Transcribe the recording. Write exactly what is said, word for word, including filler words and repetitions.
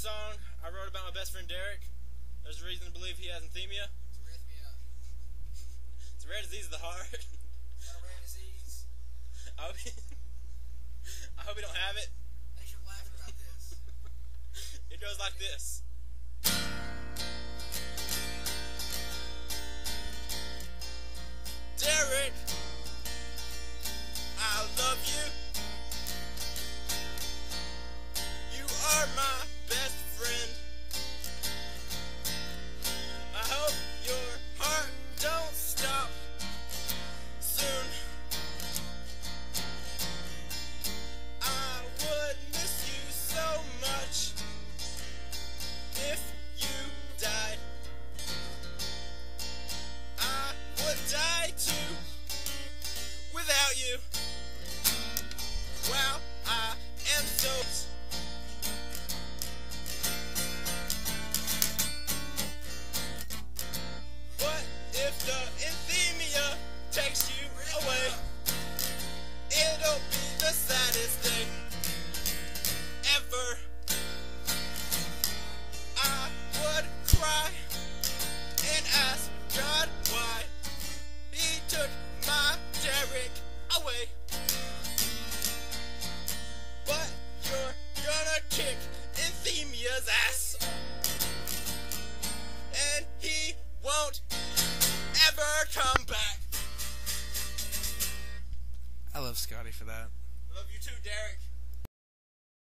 song I wrote about my best friend Derek. There's a reason to believe he has enthemea. It's a rare disease. It's a rare disease of the heart. It's not a rare disease. I hope you, I hope you don't have it. Thanks for laughing about this. It goes like this. Derek, I love you. You are my best friend. I hope your heart don't stop soon. I would miss you so much if you died. I would die too without you. Wow, I am so... I love Scotty for that. I love you too, Derek.